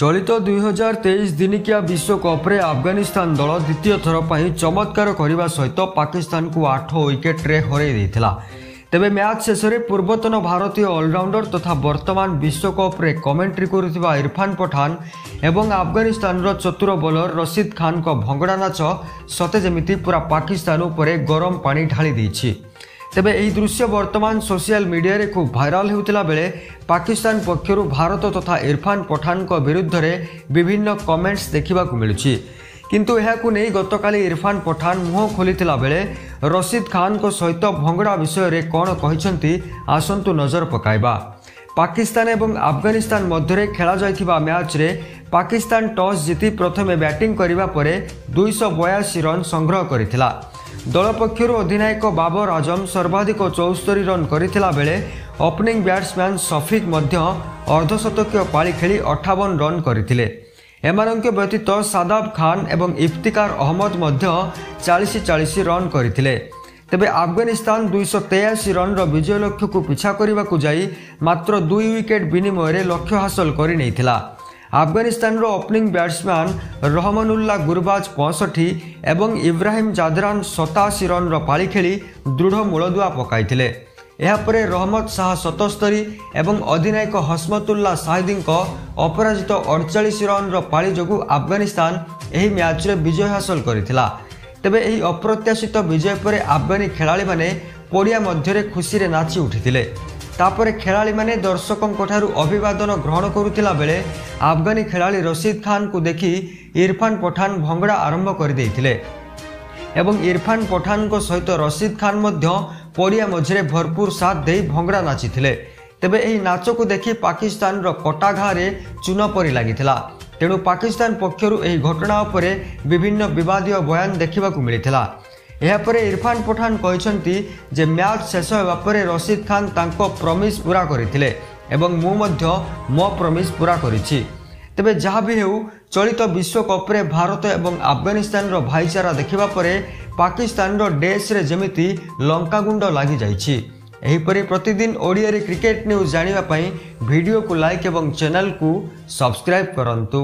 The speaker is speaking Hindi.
चलित 2023 दिनिकिया विश्वकप अफगानिस्तान दल द्वितीय थर पर चमत्कार करने सहित पाकिस्तान को 8 विकेट रे हराई देथिला। तेबे मैच शेष में पूर्वतन भारतीय ऑलराउंडर तथा वर्तमान विश्वकप रे कमेंट्री करुथिबा इरफान पठान एवं अफगानिस्तान चतुर बॉलर रशीद खान को भंगड़ा नाच सते जेमिति पूरा पाकिस्तान उपरे गरम पानी ढाली देछि। तेबे एही दृश्य वर्तमान सोशल मीडिया रे खूब भाइराल होउतिला बेले पाकिस्तान पक्षरु भारत तथा इरफान पठान को विरुद्ध रे विभिन्न कमेंट्स देखा मिलुछि। किंतु यहाकू नहीं गतकाली इरफान पठान मुह खोली बेले रशीद खान को सहित भंगड़ा विषय रे कौन कहते आसंतु नजर पकाइबा। पाकिस्तान एवं अफगानिस्तान मध्य खेला जाइथिबा मैच रे पाकिस्तान टॉस जीति प्रथमे बैटिंग करिबा परे 282 रन संग्रह करिथिला। दल पक्षर अधिनायक बाबर आजम सर्वाधिक 74 रन करिथिला बेले ओपनिंग बैट्समैन शफीक मध्य अर्धशतकीय पाली खेली 58 रन करिथिले। एमाननके व्यतीत शादाब खान एवं इफ्तिकार अहमद मध्य 40-40 रन करिथिले। तेबे अफगानिस्तान 283 रन विजय लक्ष्य को पिछा करने को जाई मात्र 2 विकेट विनिमय लक्ष्य हासिल करि नैथिला। अफगानिस्तान ओपनिंग बैट्समैन रहमानुल्लाह गुरबाज 65 एवं इब्राहिम जादरान 87 रन पाली खेली दृढ़ मूलदुआ पकाइथिले। एहापरे रहमत शाह 77 एवं अधिनायक हस्मतुल्लाह शाहिदी अपराजित 48 रन पाली जोगु अफगानिस्तान एही मैच रे विजय हासिल करिथिला। तेबे एही अप्रत्याशित विजय परे अफगानी खेलाड़ी माने पड़िया मध्यरे खुशी रे नाची उठिथिले। तापरे खेलाड़ी माने दर्शकंक ठारु अभिवादन ग्रहण करुथिला बेले अफगानी खेलाड़ी रशीद खान को देखि इरफान पठान भंगड़ा आरंभ करि दैथिले एवं इरफान पठान को सहित रशीद खान मध्य परिया मझे भरपूर साथ दे भंगड़ा नाची थे। तेबे एही नाच को देखि पाकिस्तान पटाघा रे चून परी लगी तेणु पाकिस्तान पक्षर एही घटना उपरे विभिन्न विवादीय बयान देखा मिलता। यापर इरफान पठान कहते जे मैच शेष होगापर रशीद खान तांको प्रमिस पूरा करते एवं मुझे मो प्रमिस पूरा करी। तेबे जहाँ भी हो चलित विश्वकप रे भारत एवं अफगानिस्तान भाईचारा देखा पर पाकिस्तान डेस रे जमिति लंकागुंड लगी जाइछि। प्रतिदिन ओडिया रे क्रिकेट न्यूज जानिबा पई वीडियो को लाइक एवं चैनल को सब्सक्राइब करंतु।